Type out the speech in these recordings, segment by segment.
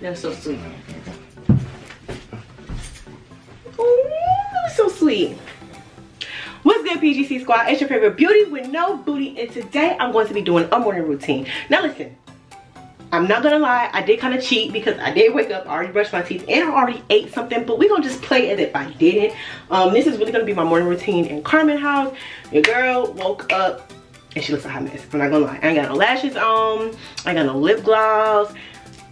They're so sweet. Oh, so sweet. What's good, PGC squad? It's your favorite beauty with no booty, and today I'm going to be doing a morning routine. Now listen, I'm not gonna lie, I did kind of cheat because I did wake up, I already brushed my teeth, and I already ate something, but we're gonna just play as if I didn't. This is really gonna be my morning routine in Carmen House. Your girl woke up and she looks like a hot mess. I'm not gonna lie, I ain't got no lashes on, I ain't got no lip gloss.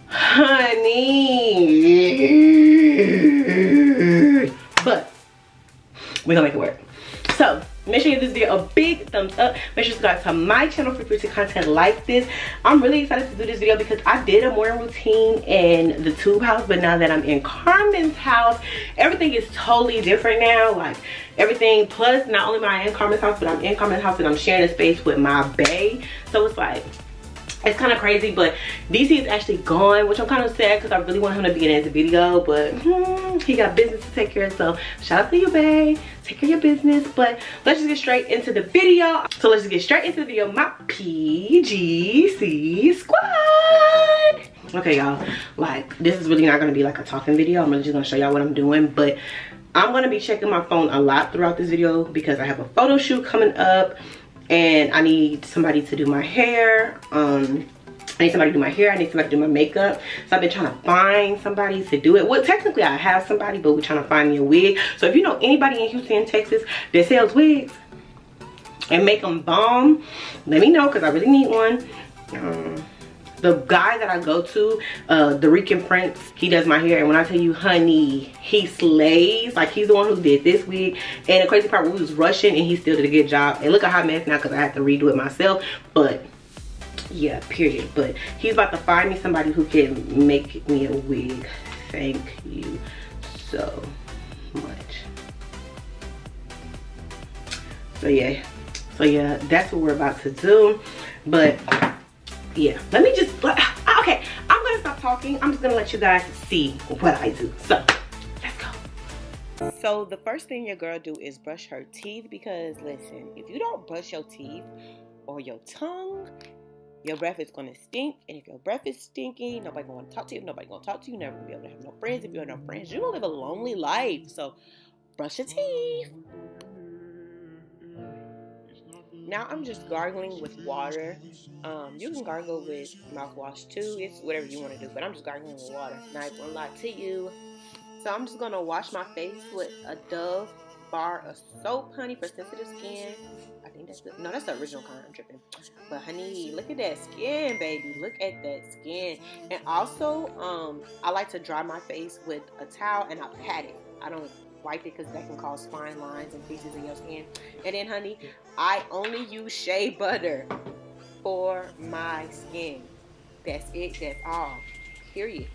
Honey, but we're gonna make it work. So make sure you give this video a big thumbs up. Make sure you subscribe to my channel for future content like this. I'm really excited to do this video because I did a morning routine in the tube house, but now that I'm in Carmen's house, everything is totally different now. Like everything, plus not only am I in Carmen's house, but I'm in Carmen's house and I'm sharing a space with my bae. So it's like, it's kind of crazy, but DC is actually gone, which I'm kind of sad because I really want him to be in this video, but he got business to take care of, so shout out to you, babe. Take care of your business, but let's just get straight into the video. So let's just get straight into the video, my PGC squad. Okay, y'all, like, this is really not going to be like a talking video. I'm really just going to show y'all what I'm doing, but I'm going to be checking my phone a lot throughout this video because I have a photo shoot coming up. And I need somebody to do my hair. I need somebody to do my hair. I need somebody to do my makeup. So I've been trying to find somebody to do it. Well, technically I have somebody, but we're trying to find me a wig. So if you know anybody in Houston, Texas that sells wigs and make them bomb, let me know because I really need one. The guy that I go to, the Rican Prince, he does my hair, and when I tell you, honey, he slays. Like, he's the one who did this wig, and the crazy part, we was rushing and he still did a good job. And look at how mess now because I had to redo it myself, but yeah, period. But he's about to find me somebody who can make me a wig. Thank you so much. So yeah, that's what we're about to do. But yeah, let me just, okay, I'm gonna stop talking. I'm just gonna let you guys see what I do. So let's go. So the first thing your girl do is brush her teeth, because listen, if you don't brush your teeth or your tongue, your breath is gonna stink. And if your breath is stinky, nobody gonna wanna talk to you. If nobody gonna talk to you, you're never gonna be able to have no friends. If you have no friends, you're gonna live a lonely life. So brush your teeth. Now I'm just gargling with water. You can gargle with mouthwash too. It's whatever you want to do, but I'm just gargling with water. Not gonna lie to you. So I'm just gonna wash my face with a Dove bar of soap, honey, for sensitive skin. I think that's the, no, that's the original kind. I'm tripping. But honey, look at that skin, baby. Look at that skin. And also, I like to dry my face with a towel and I pat it. I don't wipe it because that can cause fine lines and creases in your skin. And then honey, I only use shea butter for my skin. That's it, that's all, period.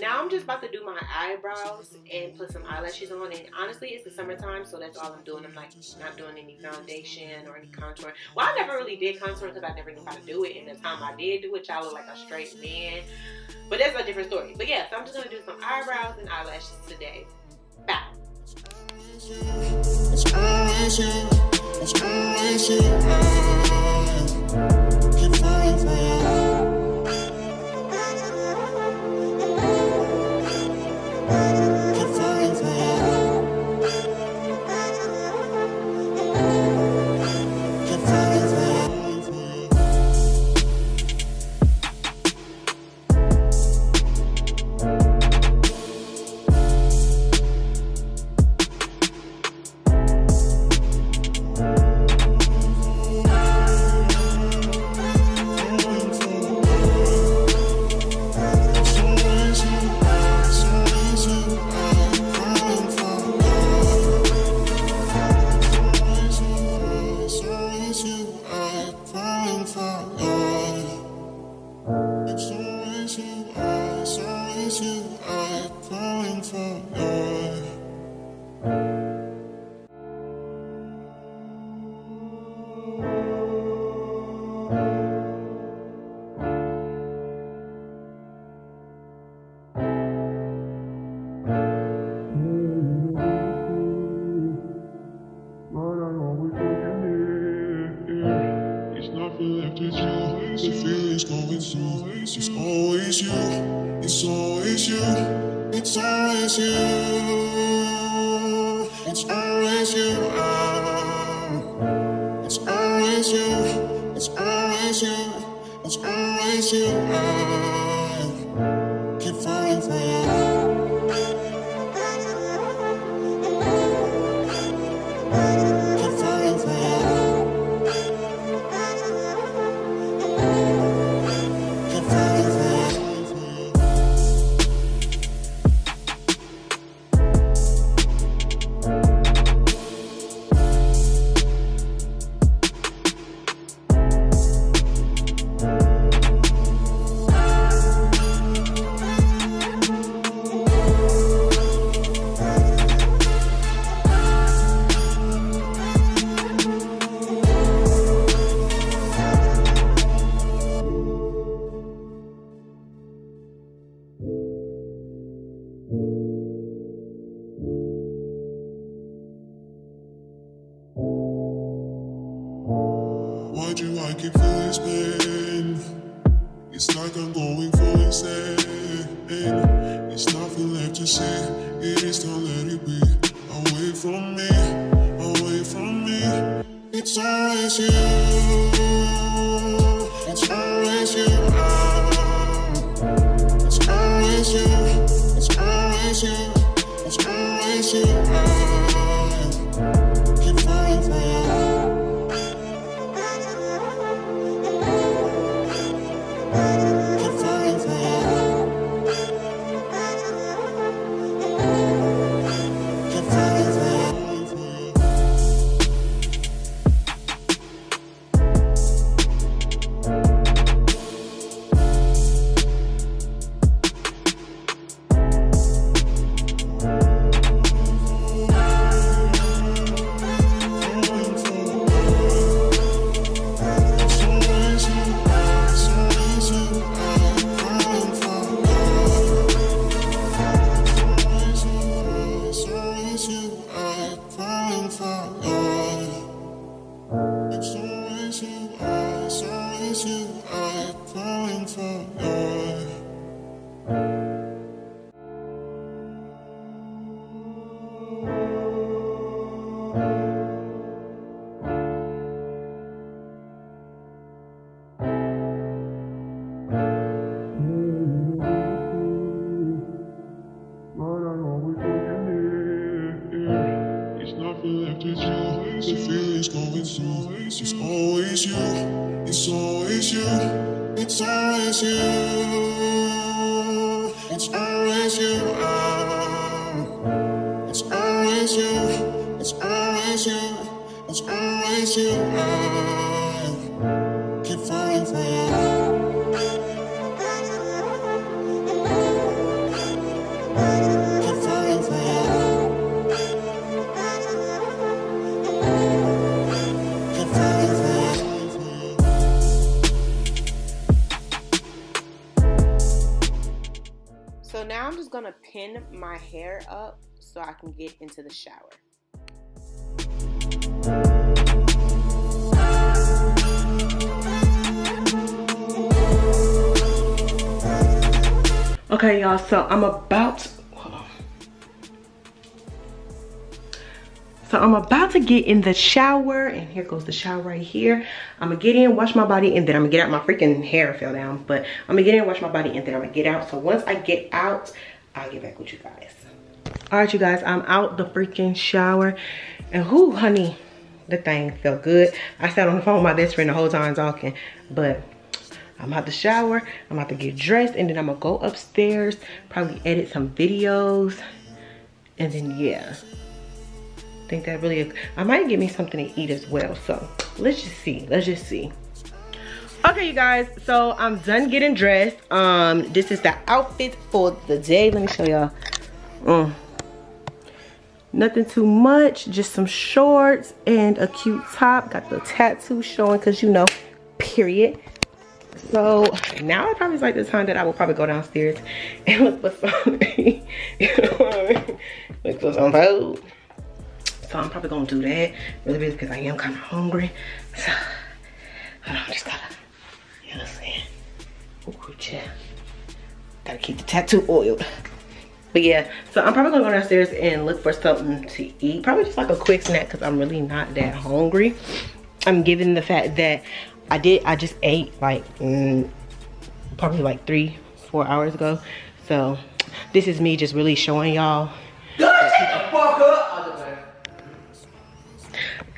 Now I'm just about to do my eyebrows and put some eyelashes on, and honestly it's the summertime, so that's all I'm doing. I'm like not doing any foundation or any contouring. Well, I never really did contouring because I never knew how to do it, and the time I did do it, y'all look like a straight man, but that's a different story. But yeah, so I'm just going to do some eyebrows and eyelashes today. Bye. you are going to know. Pin my hair up so I can get into the shower. Okay, y'all, so I'm about to get in the shower, and here goes the shower right here. I'm gonna get in, wash my body, and then I'm gonna get out. My freaking hair fell down, but I'm gonna get in, wash my body, and then I'm gonna get out. So once I get out, I'll get back with you guys. All right, you guys, I'm out the freaking shower, and whoo, honey, the thing felt good. I sat on the phone with my best friend the whole time talking, but I'm out the shower, I'm about to get dressed, and then I'm gonna go upstairs, probably edit some videos, and then yeah, I think that really, I might get me something to eat as well, so let's just see, Okay, you guys, so I'm done getting dressed. This is the outfit for the day. Let me show y'all. Nothing too much, just some shorts and a cute top. Got the tattoo showing because, you know, period. So now I probably like the time that I will probably go downstairs and look for something. You know what I mean? Look for some food. So I'm probably gonna do that really because I am kind of hungry. So I just gotta, you know what I'm saying? Ooh, yeah. Gotta keep the tattoo oiled. But yeah, so I'm probably gonna go downstairs and look for something to eat. Probably just like a quick snack because I'm really not that hungry. Given the fact that I just ate like probably like 3-4 hours ago. So this is me just really showing y'all.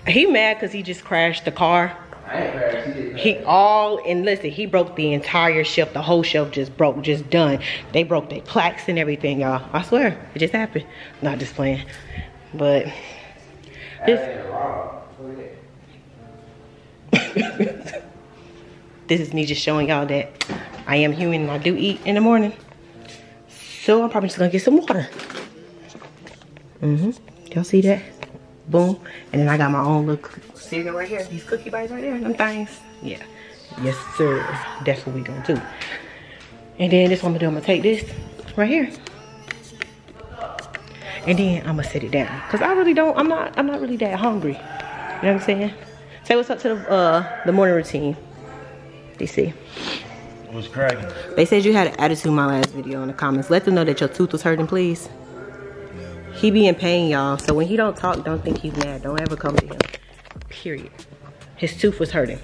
He mad because he just crashed the car. I ain't crashed, he didn't. Listen, he broke the entire shelf. The whole shelf just broke, just done. They broke their plaques and everything, y'all. I swear, it just happened. Not just playing, but this is me just showing y'all that I am human and I do eat in the morning. So I'm probably just gonna get some water. Y'all see that? Boom. And then I got my own little cereal right here. These cookie bites right there. Them things. Yeah. Yes, sir. That's what we gonna do. And then this one I'm gonna do, I'm gonna take this right here. And then I'm gonna set it down. Cause I really don't, I'm not really that hungry. You know what I'm saying? Say what's up to the morning routine. DC. What's cracking? They said you had an attitude in my last video in the comments. Let them know that your tooth was hurting, please. He be in pain, y'all. So when he don't talk, don't think he's mad. Don't ever come to him. Period. His tooth was hurting.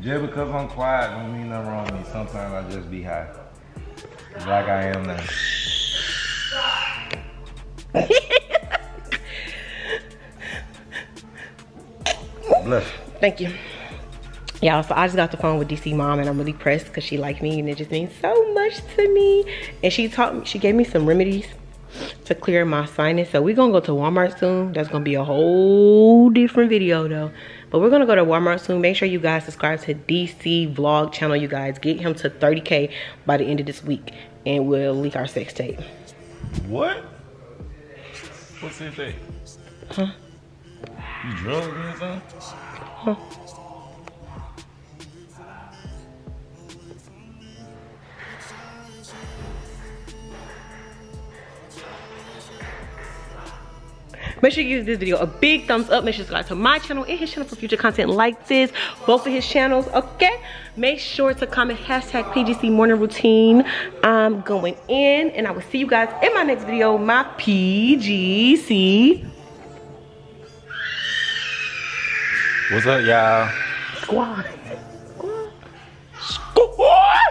Just because I'm quiet don't mean nothing wrong with me. Sometimes I just be high. Like I am now. Bless. Thank you. Y'all, so I just got the phone with DC mom and I'm really pressed because she liked me and it just means so much to me. And she gave me some remedies to clear my sinus. So we're gonna go to Walmart soon. That's gonna be a whole different video though, but we're gonna go to Walmart soon. Make sure you guys subscribe to DC vlog channel. You guys get him to 30K by the end of this week and we'll leak our sex tape. What's sex tape? Huh? You drunk or something? Huh? Make sure you give this video a big thumbs up. Make sure you subscribe to my channel and his channel for future content like this. Both of his channels, okay? Make sure to comment hashtag PGC morning routine. I'm going in and I will see you guys in my next video. My PGC. What's up, y'all? Squad. Squad. Squad.